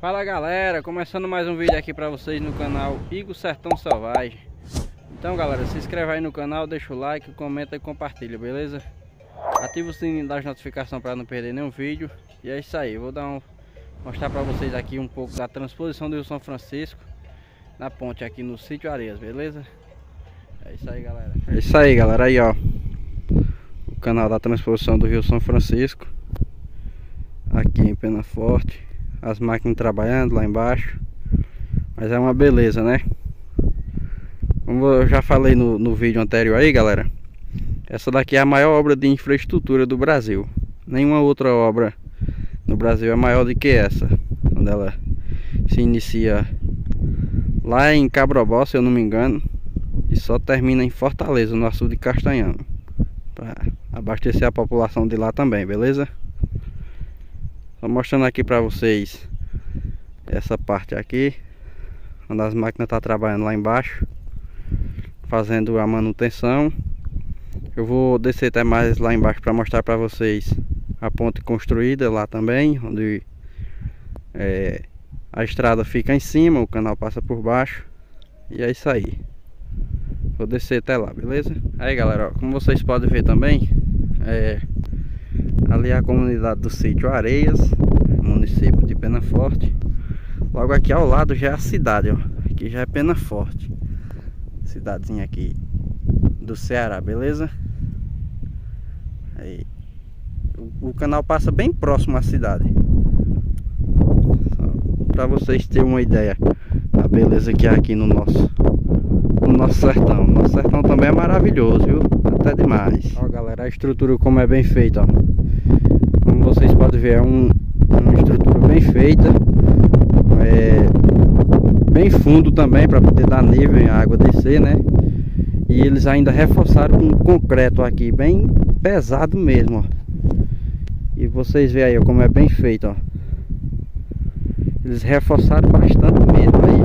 Fala galera, começando mais um vídeo aqui pra vocês no canal Igor Sertão Selvagem. Então galera, se inscreve aí no canal, deixa o like, comenta e compartilha, beleza? Ativa o sininho das notificações pra não perder nenhum vídeo. E é isso aí, vou mostrar pra vocês aqui um pouco da transposição do Rio São Francisco na ponte aqui no Sítio Areias, beleza? É isso aí galera. É isso aí galera, aí ó, o canal da transposição do Rio São Francisco aqui em Penaforte. As máquinas trabalhando lá embaixo, mas é uma beleza, né? Como eu já falei no vídeo anterior aí, galera, essa daqui é a maior obra de infraestrutura do Brasil. Nenhuma outra obra no Brasil é maior do que essa, quando ela se inicia lá em Cabrobó, se eu não me engano, e só termina em Fortaleza, no açude de Castanhão, para abastecer a população de lá também, beleza? Tô mostrando aqui pra vocês essa parte aqui, onde as máquinas tá trabalhando lá embaixo, fazendo a manutenção. Eu vou descer até mais lá embaixo para mostrar pra vocês a ponte construída lá também, onde a estrada fica em cima, o canal passa por baixo. E é isso aí. Vou descer até lá, beleza? Aí galera, ó, como vocês podem ver também, ali é a comunidade do Sítio Areias, município de Penaforte. Logo aqui ao lado já é a cidade, ó. Aqui já é Penaforte, cidadezinha aqui do Ceará, beleza? Aí o canal passa bem próximo à cidade, para vocês terem uma ideia da beleza que é aqui no nosso sertão. Nosso sertão também é maravilhoso, viu? Até demais. Ó galera, a estrutura como é bem feita, ó. Como vocês podem ver, é uma estrutura bem feita, bem fundo também, para poder dar nível e a água descer, né? E eles ainda reforçaram com concreto aqui, bem pesado mesmo, ó. E vocês veem aí, ó, como é bem feito, ó. Eles reforçaram bastante mesmo aí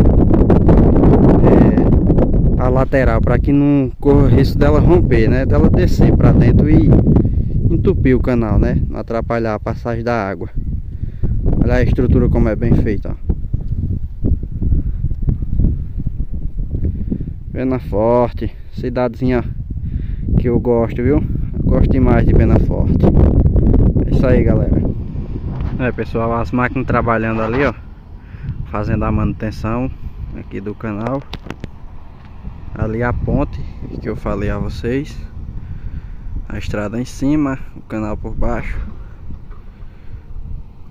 a lateral, para que não corra risco dela romper, né? Dela descer para dentro e entupir o canal, né? Não atrapalhar a passagem da água. Olha a estrutura como é bem feita, ó. Penaforte, cidadezinha que eu gosto, viu? Eu gosto demais de Penaforte. É isso aí, galera. É, pessoal, as máquinas trabalhando ali, ó, fazendo a manutenção aqui do canal. Ali a ponte que eu falei a vocês. A estrada em cima, o canal por baixo.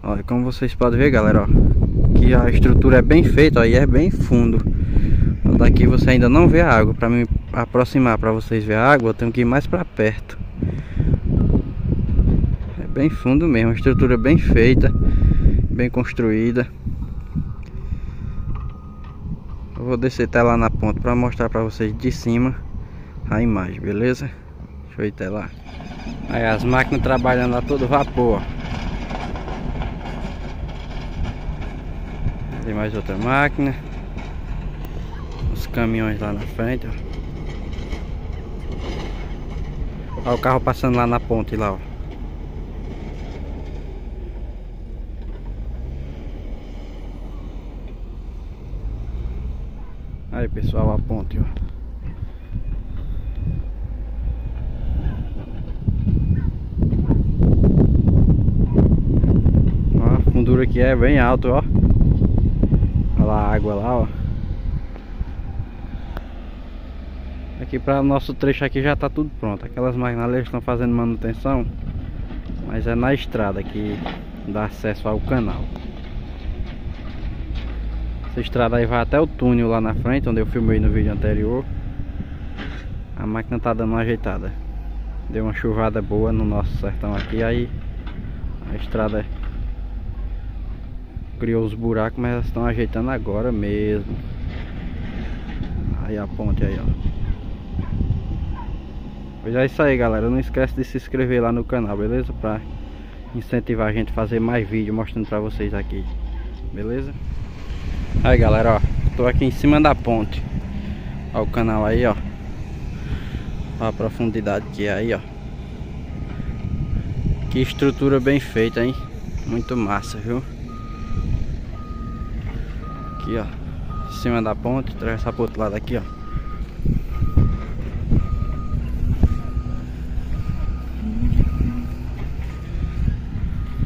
Olha, como vocês podem ver, galera, ó, que a estrutura é bem feita, ó, e é bem fundo. Daqui você ainda não vê a água. Para me aproximar, para vocês verem a água, eu tenho que ir mais para perto. É bem fundo mesmo, a estrutura bem feita, bem construída. Eu vou descer até lá na ponta para mostrar para vocês de cima a imagem, beleza? Deixa eu ir até lá. Aí as máquinas trabalhando a todo vapor, ó. Tem mais outra máquina. Os caminhões lá na frente, ó. Ó o carro passando lá na ponte lá, ó. Aí pessoal, a ponte, ó. Fundura que é bem alto, ó. Olha lá a água lá, ó. Aqui para o nosso trecho aqui já tá tudo pronto. Aquelas máquinas estão fazendo manutenção, mas é na estrada que dá acesso ao canal. Essa estrada aí vai até o túnel lá na frente, onde eu filmei no vídeo anterior. A máquina tá dando uma ajeitada. Deu uma chuvada boa no nosso sertão aqui, aí a estrada criou os buracos, mas elas estão ajeitando agora mesmo. Aí a ponte aí, ó. Pois é isso aí, galera. Não esquece de se inscrever lá no canal, beleza? Pra incentivar a gente a fazer mais vídeo mostrando pra vocês aqui, beleza? Aí galera, ó, tô aqui em cima da ponte. Ó o canal aí, ó. Ó a profundidade que é aí, ó. Que estrutura bem feita, hein? Muito massa, viu? aqui, ó, em cima da ponte, atravessar pro outro lado aqui, ó.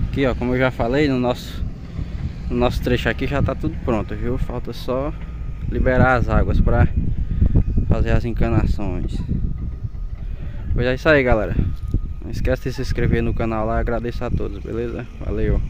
Aqui, ó, como eu já falei, no nosso trecho aqui já tá tudo pronto, viu? Falta só liberar as águas pra fazer as encanações. Pois é isso aí, galera. Não esquece de se inscrever no canal lá. Agradeço a todos, beleza? Valeu!